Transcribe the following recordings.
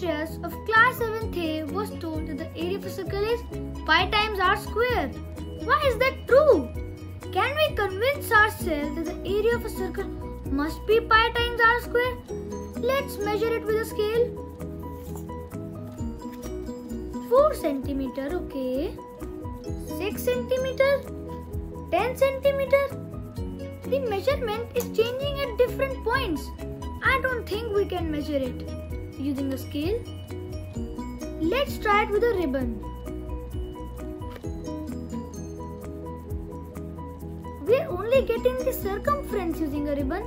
Demetrius of class 7th A was told that the area of a circle is pi times r square. Why is that true? Can we convince ourselves that the area of a circle must be pi times r square? Let's measure it with a scale. 4 cm, okay. 6 cm, 10 cm. The measurement is changing at different points. I don't think we can measure it using a scale. Let's try it with a ribbon. We're only getting the circumference using a ribbon.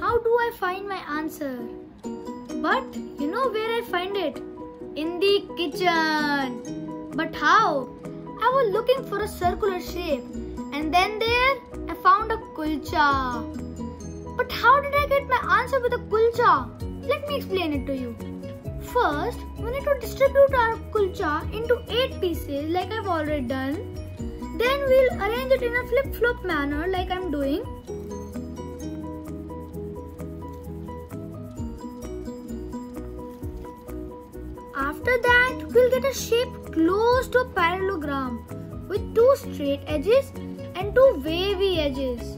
How do I find my answer? But you know where I find it? In the kitchen. But how? I was looking for a circular shape, and then there I found a kulcha. But how did I get my answer with a kulcha? Let me explain it to you. First, we need to distribute our kulcha into 8 pieces like I've already done. Then we'll arrange it in a flip-flop manner like I'm doing. After that, we'll get a shape close to a parallelogram with 2 straight edges and 2 wavy edges.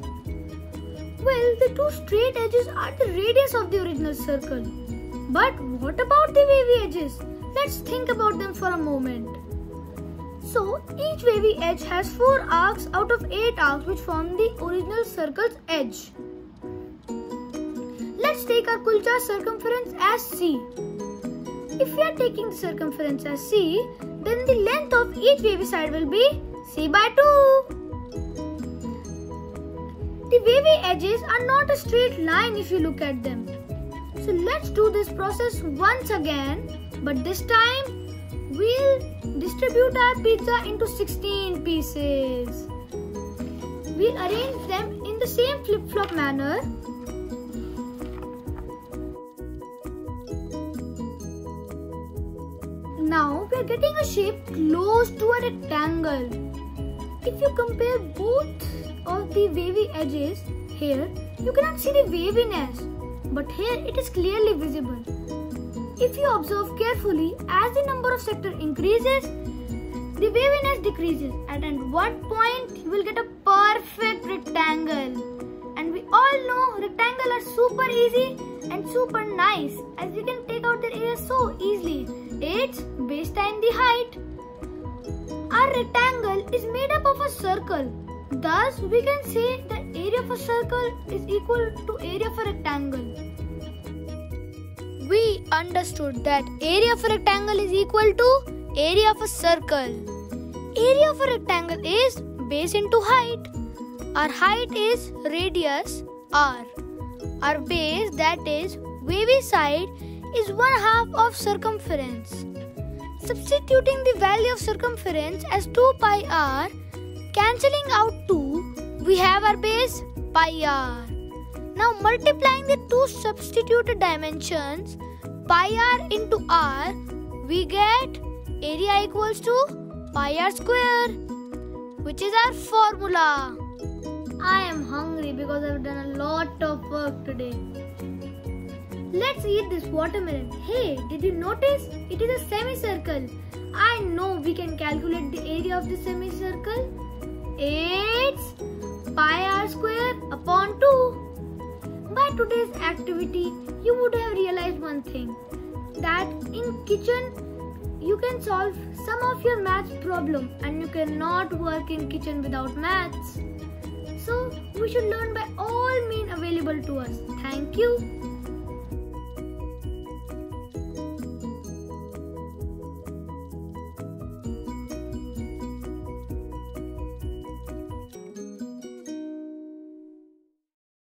Well, the 2 straight edges are the radius of the original circle. But what about the wavy edges? Let's think about them for a moment. So, each wavy edge has 4 arcs out of 8 arcs which form the original circle's edge. Let's take our kulcha circumference as C. If we are taking the circumference as C, then the length of each wavy side will be C by 2. The wavy edges are not a straight line if you look at them. So let's do this process once again, but this time we'll distribute our pizza into 16 pieces. We'll arrange them in the same flip-flop manner. Now we're getting a shape close to a rectangle. If you compare both of the wavy edges, here you cannot see the waviness, but here it is clearly visible. If you observe carefully, as the number of sectors increases, the waviness decreases, and at one point you will get a perfect rectangle. And we all know rectangles are super easy and super nice, as you can take out their area so easily. It's based on the height. Our rectangle is made up of a circle. Thus, we can say that area of a circle is equal to area of a rectangle. We understood that area of a rectangle is equal to area of a circle. Area of a rectangle is base into height. Our height is radius r. Our base, that is wavy side, is 1/2 of circumference. Substituting the value of circumference as 2 pi r, cancelling out 2, we have our base pi r. Now multiplying the 2 substituted dimensions, pi r into r, we get area equals to pi r square, which is our formula. I am hungry because I've done a lot of work today. Let's eat this watermelon. Hey, did you notice? It is a semicircle. I know we can calculate the area of the semicircle. It's pi r square upon 2. By today's activity, you would have realized one thing, that in kitchen, you can solve some of your maths problem, and you cannot work in kitchen without maths. So, we should learn by all means available to us. Thank you.